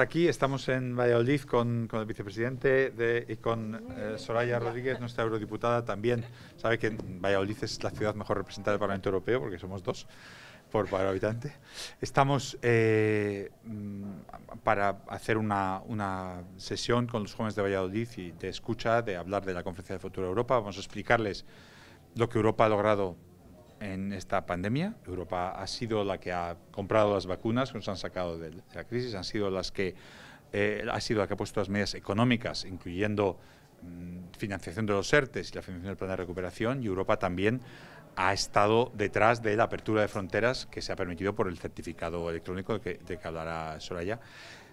Aquí estamos en Valladolid con el vicepresidente y con Soraya Rodríguez, nuestra eurodiputada. También sabe que Valladolid es la ciudad mejor representada del Parlamento Europeo, porque somos dos por habitante. Estamos para hacer una sesión con los jóvenes de Valladolid y de escucha, de hablar de la Conferencia de Futuro de Europa. Vamos a explicarles lo que Europa ha logrado en esta pandemia. Europa ha sido la que ha comprado las vacunas que nos han sacado de la crisis, han sido las que, ha puesto las medidas económicas, incluyendo financiación de los ERTES y la financiación del Plan de Recuperación, y Europa también ha estado detrás de la apertura de fronteras que se ha permitido por el certificado electrónico de que hablará Soraya.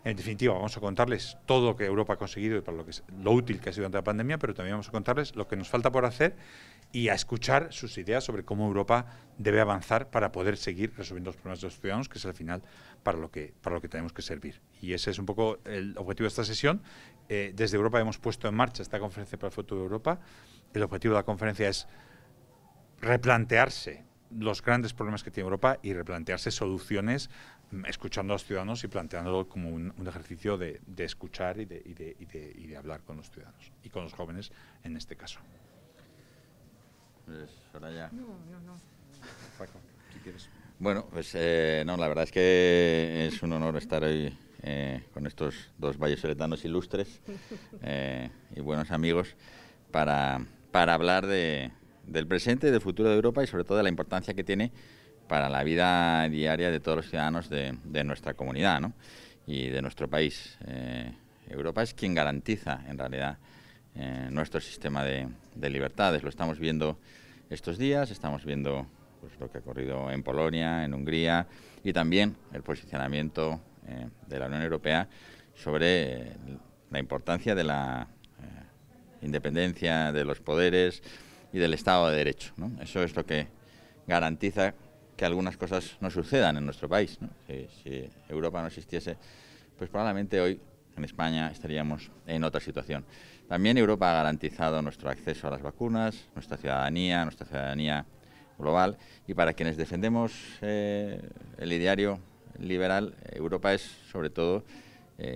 En definitiva, vamos a contarles todo lo que Europa ha conseguido y para lo útil que ha sido durante la pandemia, pero también vamos a contarles lo que nos falta por hacer y a escuchar sus ideas sobre cómo Europa debe avanzar para poder seguir resolviendo los problemas de los ciudadanos, que es al final para lo que tenemos que servir. Y ese es un poco el objetivo de esta sesión. Desde Europa hemos puesto en marcha esta Conferencia para el Futuro de Europa. El objetivo de la conferencia es replantearse los grandes problemas que tiene Europa y replantearse soluciones, escuchando a los ciudadanos y planteándolo como un ejercicio de escuchar y de hablar con los ciudadanos y con los jóvenes en este caso. Pues, Soraya. No. Paco, si quieres. Bueno, pues no, la verdad es que es un honor estar hoy con estos dos vallesoletanos ilustres y buenos amigos para hablar del presente y del futuro de Europa y sobre todo de la importancia que tiene para la vida diaria de todos los ciudadanos de nuestra comunidad, ¿no? Y de nuestro país. Europa es quien garantiza en realidad nuestro sistema de libertades. Lo estamos viendo estos días, estamos viendo pues, lo que ha ocurrido en Polonia, en Hungría y también el posicionamiento de la Unión Europea sobre la importancia de la independencia de los poderes y del Estado de Derecho, ¿no? Eso es lo que garantiza que algunas cosas no sucedan en nuestro país, ¿no? Si Europa no existiese, pues probablemente hoy en España estaríamos en otra situación. También Europa ha garantizado nuestro acceso a las vacunas, nuestra ciudadanía global, y para quienes defendemos el ideario liberal, Europa es sobre todo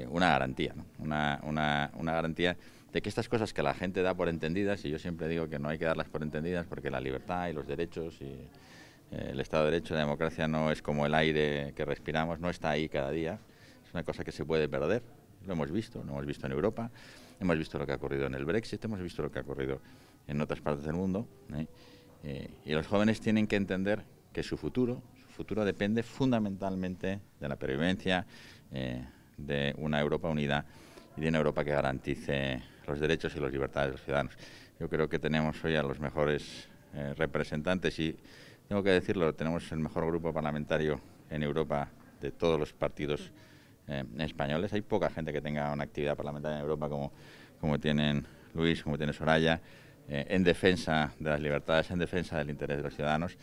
una garantía, ¿no? Una garantía de que estas cosas que la gente da por entendidas, y yo siempre digo que no hay que darlas por entendidas porque la libertad y los derechos y el Estado de Derecho, la democracia no es como el aire que respiramos, no está ahí cada día, es una cosa que se puede perder, lo hemos visto en Europa, hemos visto lo que ha ocurrido en el Brexit, hemos visto lo que ha ocurrido en otras partes del mundo, ¿eh? Y los jóvenes tienen que entender que su futuro depende fundamentalmente de la pervivencia de una Europa unida y de una Europa que garantice los derechos y las libertades de los ciudadanos. Yo creo que tenemos hoy a los mejores representantes y, tengo que decirlo, tenemos el mejor grupo parlamentario en Europa de todos los partidos españoles. Hay poca gente que tenga una actividad parlamentaria en Europa como tienen Luis, como tiene Soraya, en defensa de las libertades, en defensa del interés de los ciudadanos.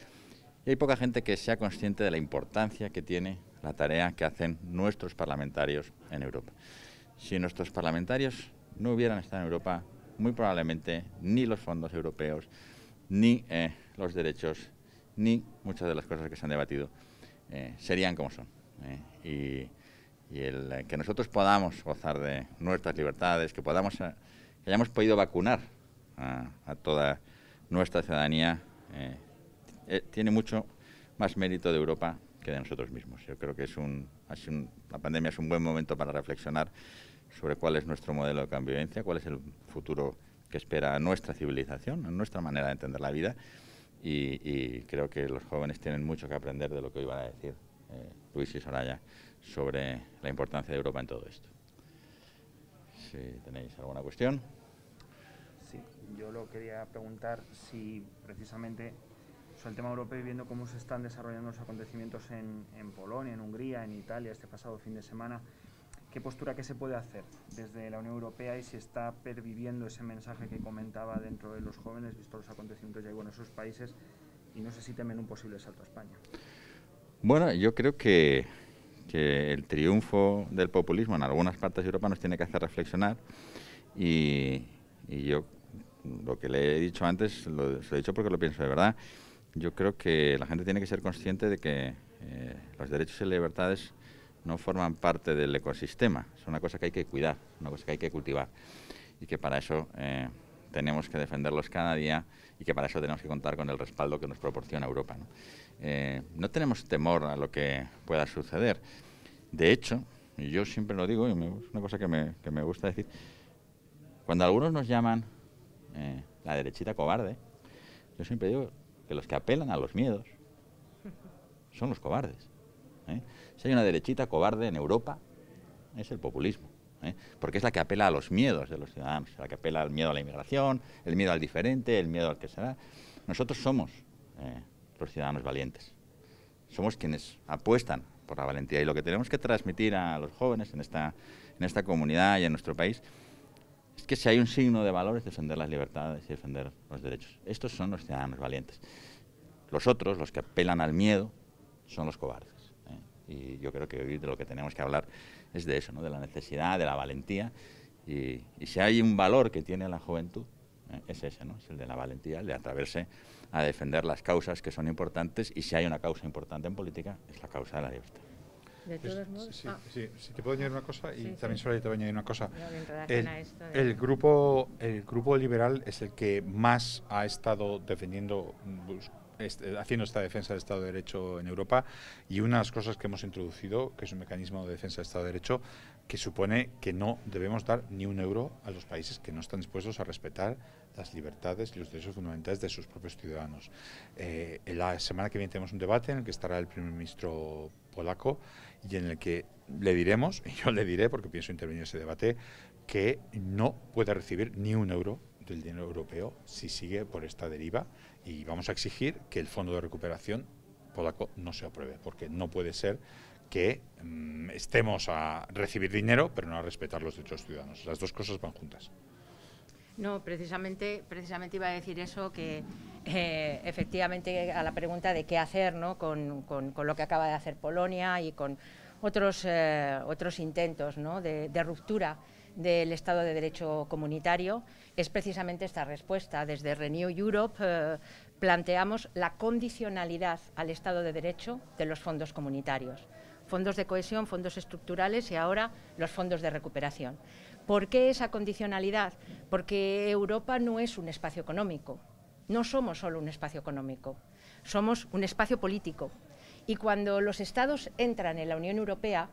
Y hay poca gente que sea consciente de la importancia que tiene la tarea que hacen nuestros parlamentarios en Europa. Si nuestros parlamentarios no hubieran estado en Europa, muy probablemente ni los fondos europeos, ni los derechos, ni muchas de las cosas que se han debatido serían como son. Y el que nosotros podamos gozar de nuestras libertades, que hayamos podido vacunar a toda nuestra ciudadanía, tiene mucho más mérito de Europa que de nosotros mismos. Yo creo que la pandemia es un buen momento para reflexionar sobre cuál es nuestro modelo de convivencia, cuál es el futuro que espera a nuestra civilización, a nuestra manera de entender la vida, y creo que los jóvenes tienen mucho que aprender de lo que hoy van a decir Luis y Soraya sobre la importancia de Europa en todo esto. Si tenéis alguna cuestión. Sí, yo lo quería preguntar si precisamente sobre el tema europeo y viendo cómo se están desarrollando los acontecimientos en Polonia, en Hungría, en Italia este pasado fin de semana, ¿qué postura que se puede hacer desde la Unión Europea y si está perviviendo ese mensaje que comentaba dentro de los jóvenes, visto los acontecimientos ya en esos países, y no sé si temen un posible salto a España? Bueno, yo creo que el triunfo del populismo en algunas partes de Europa nos tiene que hacer reflexionar y yo lo que le he dicho antes, se lo he dicho porque lo pienso de verdad, yo creo que la gente tiene que ser consciente de que los derechos y libertades no forman parte del ecosistema, es una cosa que hay que cuidar, una cosa que hay que cultivar y que para eso tenemos que defenderlos cada día y que para eso tenemos que contar con el respaldo que nos proporciona Europa, ¿no? No tenemos temor a lo que pueda suceder. De hecho, y yo siempre lo digo, y es una cosa que me gusta decir, cuando algunos nos llaman la derechita cobarde, yo siempre digo que los que apelan a los miedos son los cobardes, ¿eh? Si hay una derechita cobarde en Europa, es el populismo, ¿eh? Porque es la que apela a los miedos de los ciudadanos, la que apela al miedo a la inmigración, el miedo al diferente, el miedo al que será. Nosotros somos los ciudadanos valientes, somos quienes apuestan por la valentía, y lo que tenemos que transmitir a los jóvenes en esta comunidad y en nuestro país es que si hay un signo de valor es defender las libertades y defender los derechos. Estos son los ciudadanos valientes. Los otros, los que apelan al miedo, son los cobardes, ¿eh? Y yo creo que hoy de lo que tenemos que hablar es de eso, ¿no? De la necesidad, de la valentía, y si hay un valor que tiene la juventud, es ese, ¿no? Es el de la valentía, el de atreverse a defender las causas que son importantes, y si hay una causa importante en política, es la causa de la libertad. De todos modos, sí, te puedo añadir una cosa, y sí, también Soraya te voy a añadir una cosa. El grupo liberal es el que más ha estado defendiendo, haciendo esta defensa del Estado de Derecho en Europa, y una de las cosas que hemos introducido, que es un mecanismo de defensa del Estado de Derecho, que supone que no debemos dar ni un euro a los países que no están dispuestos a respetar las libertades y los derechos fundamentales de sus propios ciudadanos. La semana que viene tenemos un debate en el que estará el primer ministro polaco y en el que le diremos, y yo le diré porque pienso intervenir en ese debate, que no puede recibir ni un euro del dinero europeo si sigue por esta deriva, y vamos a exigir que el Fondo de Recuperación Polaco no se apruebe, porque no puede ser que estemos a recibir dinero pero no a respetar los derechos ciudadanos. Las dos cosas van juntas. No, precisamente iba a decir eso, que efectivamente a la pregunta de qué hacer, ¿no? con lo que acaba de hacer Polonia y con otros intentos, ¿no? de ruptura del Estado de Derecho comunitario, es precisamente esta respuesta. Desde Renew Europe planteamos la condicionalidad al Estado de Derecho de los fondos comunitarios, fondos de cohesión, fondos estructurales y ahora los fondos de recuperación. ¿Por qué esa condicionalidad? Porque Europa no es un espacio económico, no somos solo un espacio económico, somos un espacio político, y cuando los Estados entran en la Unión Europea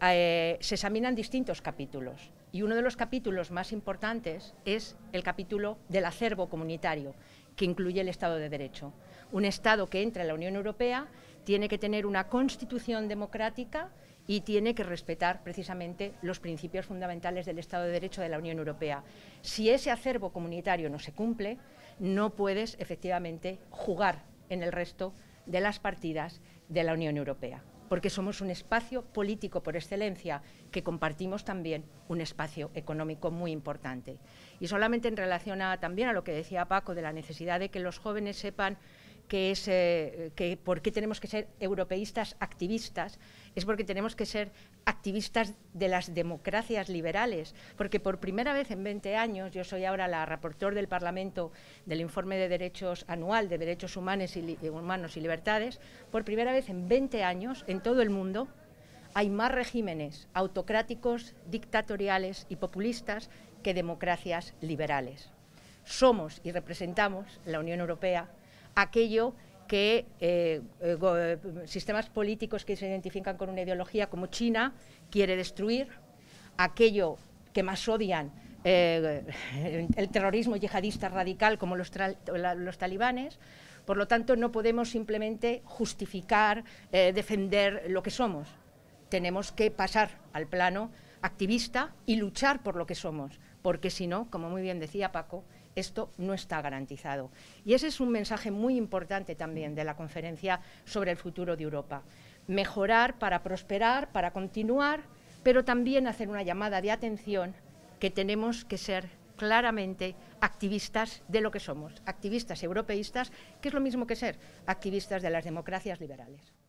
se examinan distintos capítulos. Y uno de los capítulos más importantes es el capítulo del acervo comunitario, que incluye el Estado de Derecho. Un Estado que entra en la Unión Europea tiene que tener una constitución democrática y tiene que respetar precisamente los principios fundamentales del Estado de Derecho de la Unión Europea. Si ese acervo comunitario no se cumple, no puedes efectivamente jugar en el resto de las partidas de la Unión Europea, porque somos un espacio político por excelencia, que compartimos también un espacio económico muy importante. Y solamente en relación también a lo que decía Paco, de la necesidad de que los jóvenes sepan que por qué tenemos que ser europeístas activistas, es porque tenemos que ser activistas de las democracias liberales, porque por primera vez en 20 años, yo soy ahora la reportora del Parlamento del informe de derechos anual de derechos humanos y libertades, por primera vez en 20 años en todo el mundo hay más regímenes autocráticos, dictatoriales y populistas que democracias liberales. Somos y representamos la Unión Europea, aquello que sistemas políticos que se identifican con una ideología como China quiere destruir, aquello que más odian, el terrorismo yihadista radical como los talibanes. Por lo tanto, no podemos simplemente justificar, defender lo que somos. Tenemos que pasar al plano activista y luchar por lo que somos, porque si no, como muy bien decía Paco, esto no está garantizado. Y ese es un mensaje muy importante también de la conferencia sobre el futuro de Europa. Mejorar para prosperar, para continuar, pero también hacer una llamada de atención que tenemos que ser claramente activistas de lo que somos, activistas europeístas, que es lo mismo que ser activistas de las democracias liberales.